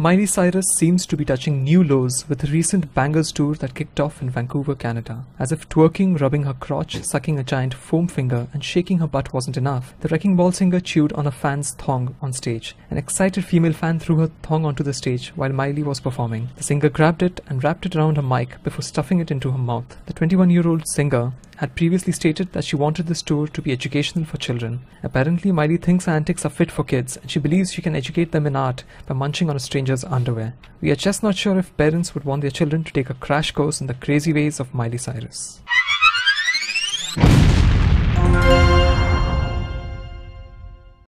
Miley Cyrus seems to be touching new lows with the recent Bangerz tour that kicked off in Vancouver, Canada. As if twerking, rubbing her crotch, sucking a giant foam finger and shaking her butt wasn't enough, the Wrecking Ball singer chewed on a fan's thong on stage. An excited female fan threw her thong onto the stage while Miley was performing. The singer grabbed it and wrapped it around her mic before stuffing it into her mouth. The 21-year-old singer had previously stated that she wanted this tour to be educational for children. Apparently, Miley thinks her antics are fit for kids and she believes she can educate them in art by munching on a stranger's underwear. We are just not sure if parents would want their children to take a crash course in the crazy ways of Miley Cyrus.